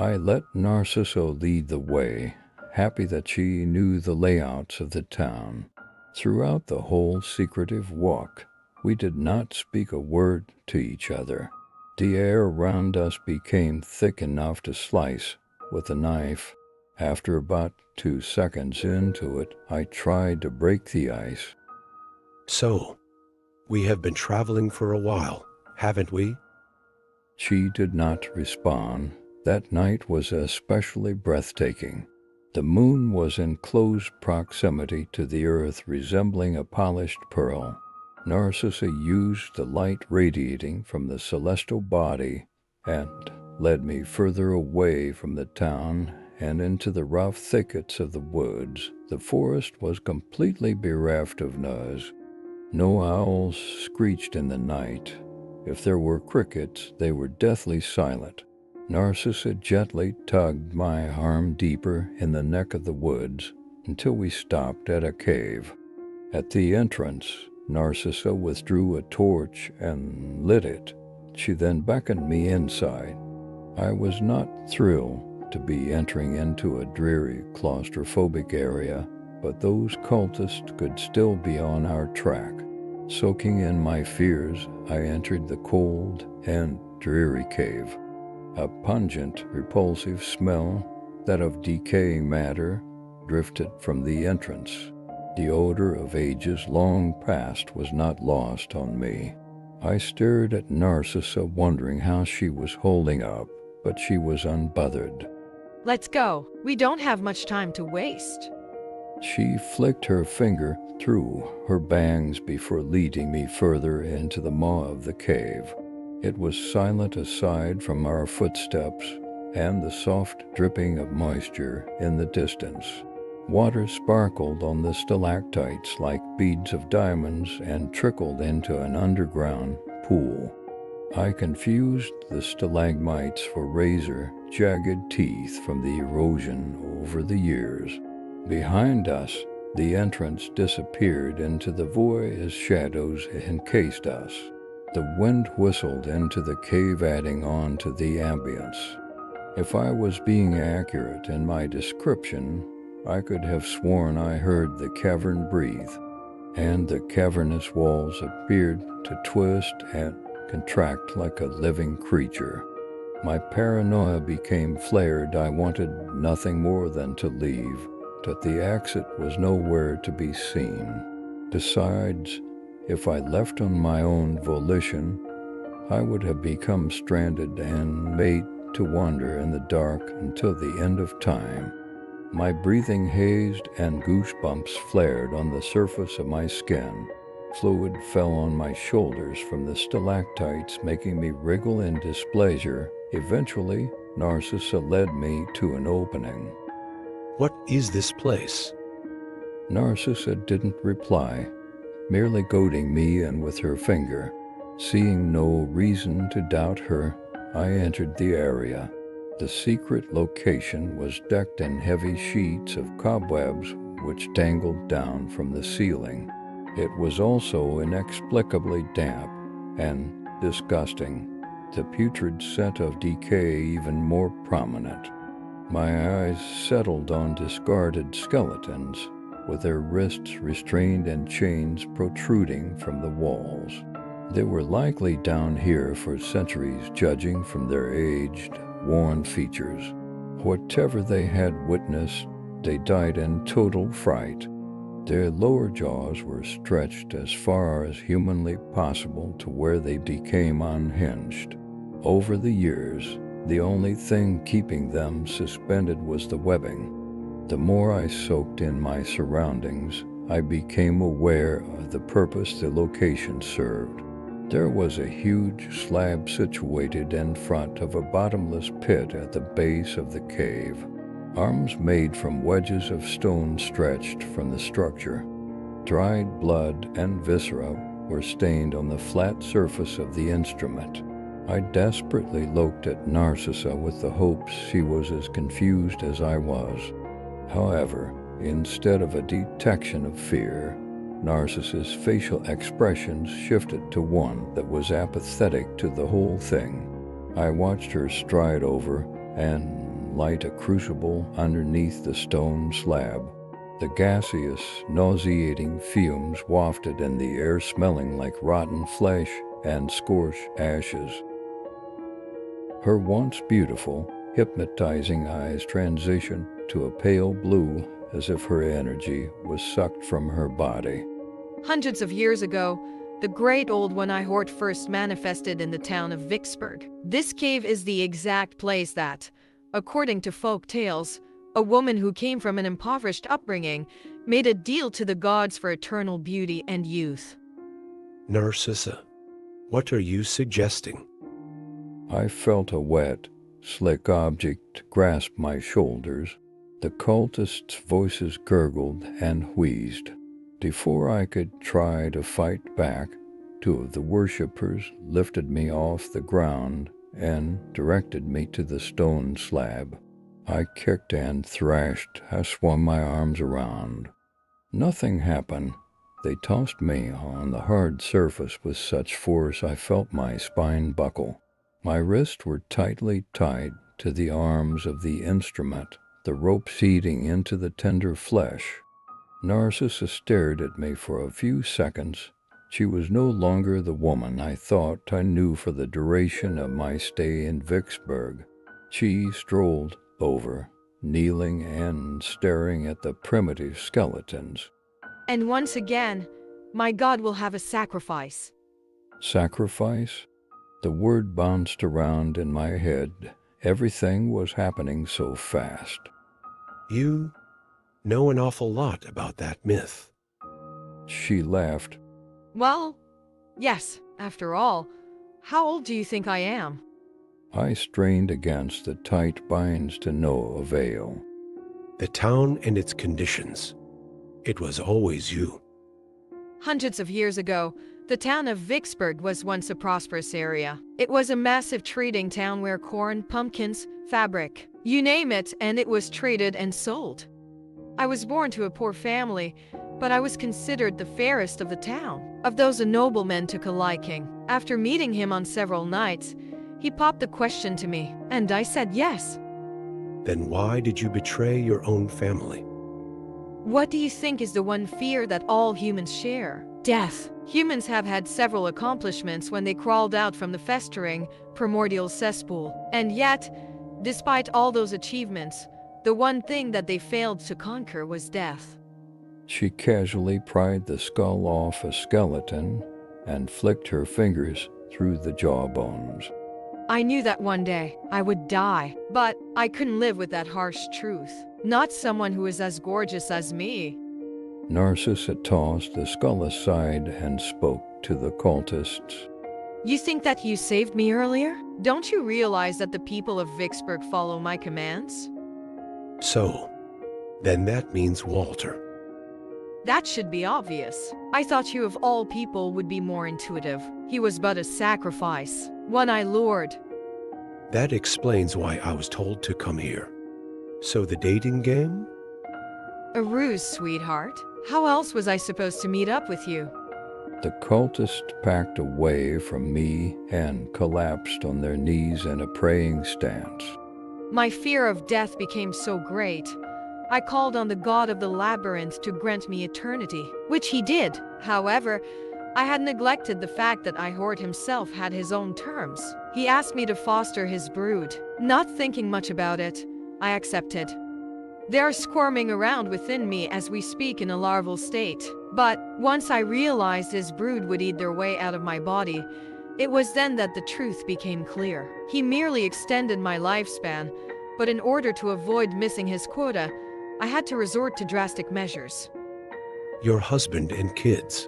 I let Narciso lead the way, happy that she knew the layouts of the town. Throughout the whole secretive walk, we did not speak a word to each other. The air around us became thick enough to slice with a knife. After about 2 seconds into it, I tried to break the ice. So, we have been traveling for a while, haven't we? She did not respond. That night was especially breathtaking. The moon was in close proximity to the earth, resembling a polished pearl. Narcissa used the light radiating from the celestial body and led me further away from the town and into the rough thickets of the woods. The forest was completely bereft of noise. No owls screeched in the night. If there were crickets, they were deathly silent. Narcissa gently tugged my arm deeper in the neck of the woods until we stopped at a cave. At the entrance, Narcissa withdrew a torch and lit it. She then beckoned me inside. I was not thrilled to be entering into a dreary, claustrophobic area, but those cultists could still be on our track. Soaking in my fears, I entered the cold and dreary cave. A pungent, repulsive smell, that of decaying matter, drifted from the entrance. The odor of ages long past was not lost on me. I stared at Narcissa, wondering how she was holding up, but she was unbothered. Let's go. We don't have much time to waste. She flicked her finger through her bangs before leading me further into the maw of the cave. It was silent aside from our footsteps and the soft dripping of moisture in the distance. Water sparkled on the stalactites like beads of diamonds and trickled into an underground pool. I confused the stalagmites for razor, jagged teeth from the erosion over the years. Behind us, the entrance disappeared into the void as shadows encased us. The wind whistled into the cave, adding on to the ambience. If I was being accurate in my description, I could have sworn I heard the cavern breathe, and the cavernous walls appeared to twist and contract like a living creature. My paranoia became flared. I wanted nothing more than to leave, but the exit was nowhere to be seen. Besides, if I left on my own volition, I would have become stranded and made to wander in the dark until the end of time. My breathing hazed and goosebumps flared on the surface of my skin. Fluid fell on my shoulders from the stalactites, making me wriggle in displeasure. Eventually, Narcissa led me to an opening. What is this place? Narcissa didn't reply, merely goading me and with her finger. Seeing no reason to doubt her, I entered the area. The secret location was decked in heavy sheets of cobwebs which dangled down from the ceiling. It was also inexplicably damp and disgusting, the putrid scent of decay even more prominent. My eyes settled on discarded skeletons, with their wrists restrained and chains protruding from the walls. They were likely down here for centuries, judging from their aged, worn features. Whatever they had witnessed, they died in total fright. Their lower jaws were stretched as far as humanly possible to where they became unhinged. Over the years, the only thing keeping them suspended was the webbing. The more I soaked in my surroundings, I became aware of the purpose the location served. There was a huge slab situated in front of a bottomless pit at the base of the cave. Arms made from wedges of stone stretched from the structure. Dried blood and viscera were stained on the flat surface of the instrument. I desperately looked at Narcissa with the hope she was as confused as I was. However, instead of a detection of fear, Narcissa's facial expressions shifted to one that was apathetic to the whole thing. I watched her stride over and light a crucible underneath the stone slab. The gaseous, nauseating fumes wafted in the air, smelling like rotten flesh and scorched ashes. Her once beautiful, hypnotizing eyes transitioned to a pale blue, as if her energy was sucked from her body. Hundreds of years ago, the great old one Ihorth first manifested in the town of Vicksburg. This cave is the exact place that, according to folk tales, a woman who came from an impoverished upbringing made a deal to the gods for eternal beauty and youth. Narcissa, what are you suggesting? I felt a wet, slick object grasp my shoulders. The cultists' voices gurgled and wheezed. Before I could try to fight back, two of the worshippers lifted me off the ground and directed me to the stone slab. I kicked and thrashed. I swung my arms around. Nothing happened. They tossed me on the hard surface with such force I felt my spine buckle. My wrists were tightly tied to the arms of the instrument, the rope seeding into the tender flesh. Narcissa stared at me for a few seconds. She was no longer the woman I thought I knew for the duration of my stay in Vicksburg. She strolled over, kneeling and staring at the primitive skeletons. And once again, my god will have a sacrifice. Sacrifice? The word bounced around in my head. Everything was happening so fast. You know an awful lot about that myth. She laughed. Well, yes, after all, how old do you think I am? I strained against the tight binds to no avail. The town and its conditions. It was always you. Hundreds of years ago, the town of Vicksburg was once a prosperous area. It was a massive trading town where corn, pumpkins, fabric, you name it, and it was traded and sold. I was born to a poor family, but I was considered the fairest of the town. Of those, a nobleman took a liking. After meeting him on several nights, he popped the question to me, and I said yes. Then why did you betray your own family? What do you think is the one fear that all humans share? Death. Humans have had several accomplishments when they crawled out from the festering, primordial cesspool. And yet, despite all those achievements, the one thing that they failed to conquer was death. She casually pried the skull off a skeleton and flicked her fingers through the jawbones. I knew that one day I would die, but I couldn't live with that harsh truth. Not someone who is as gorgeous as me. Narcissa tossed the skull aside and spoke to the cultists. You think that you saved me earlier? Don't you realize that the people of Vicksburg follow my commands? So, then that means Walter. That should be obvious. I thought you of all people would be more intuitive. He was but a sacrifice, one I lured. That explains why I was told to come here. So the dating game? A ruse, sweetheart. How else was I supposed to meet up with you? The cultists backed away from me and collapsed on their knees in a praying stance. My fear of death became so great, I called on the god of the labyrinth to grant me eternity, which he did. However, I had neglected the fact that Ihorth himself had his own terms. He asked me to foster his brood. Not thinking much about it, I accepted. They are squirming around within me as we speak in a larval state. But once I realized his brood would eat their way out of my body, it was then that the truth became clear. He merely extended my lifespan, but in order to avoid missing his quota, I had to resort to drastic measures. Your husband and kids.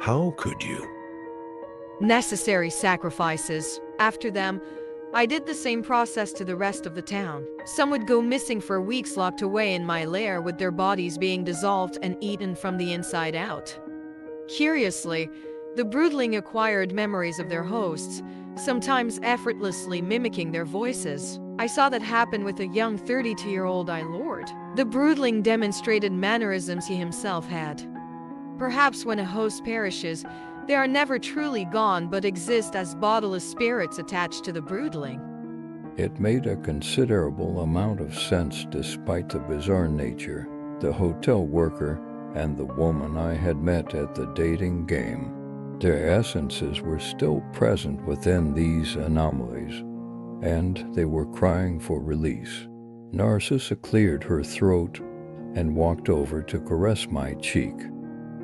How could you? Necessary sacrifices. After them, I did the same process to the rest of the town. Some would go missing for weeks, locked away in my lair, with their bodies being dissolved and eaten from the inside out. Curiously, the broodling acquired memories of their hosts, sometimes effortlessly mimicking their voices. I saw that happen with a young 32-year-old Eilord. The broodling demonstrated mannerisms he himself had. Perhaps when a host perishes, they are never truly gone but exist as bodiless spirits attached to the broodling. It made a considerable amount of sense despite the bizarre nature, the hotel worker, and the woman I had met at the dating game. Their essences were still present within these anomalies, and they were crying for release. Narcissa cleared her throat and walked over to caress my cheek.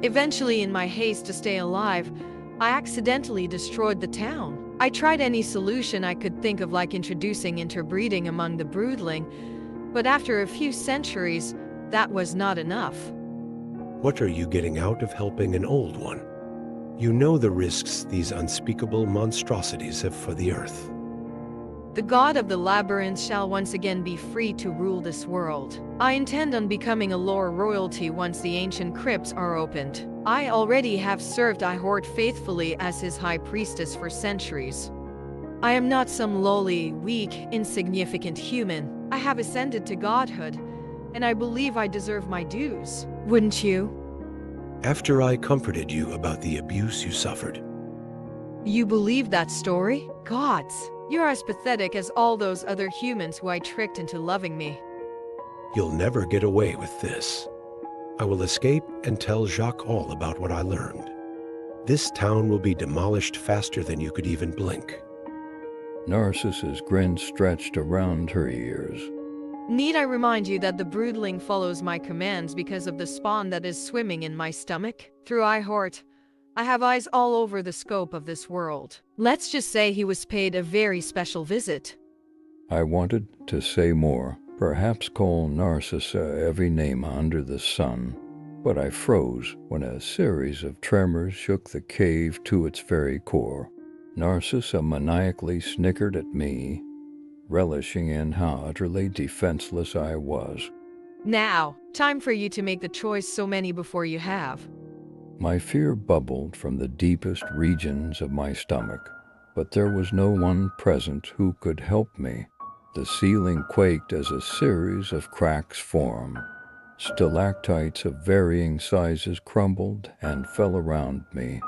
Eventually, in my haste to stay alive, I accidentally destroyed the town. I tried any solution I could think of, like introducing interbreeding among the broodling, but after a few centuries, that was not enough. What are you getting out of helping an old one? You know the risks these unspeakable monstrosities have for the earth. The god of the labyrinth shall once again be free to rule this world. I intend on becoming a lore royalty once the ancient crypts are opened. I already have served Ihorth faithfully as his high priestess for centuries. I am not some lowly, weak, insignificant human. I have ascended to godhood, and I believe I deserve my dues. Wouldn't you? After I comforted you about the abuse you suffered. You believe that story? Gods, you're as pathetic as all those other humans who I tricked into loving me. You'll never get away with this. I will escape and tell Jacques all about what I learned. This town will be demolished faster than you could even blink. Narcissa's grin stretched around her ears. Need I remind you that the broodling follows my commands because of the spawn that is swimming in my stomach? Through Ihorth, I have eyes all over the scope of this world. Let's just say he was paid a very special visit. I wanted to say more, perhaps call Narcissa every name under the sun, but I froze when a series of tremors shook the cave to its very core. Narcissa maniacally snickered at me, relishing in how utterly defenseless I was. Now, time for you to make the choice so many before you have. My fear bubbled from the deepest regions of my stomach, but there was no one present who could help me. The ceiling quaked as a series of cracks formed. Stalactites of varying sizes crumbled and fell around me.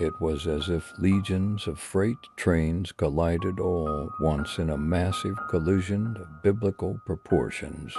It was as if legions of freight trains collided all at once in a massive collision of biblical proportions.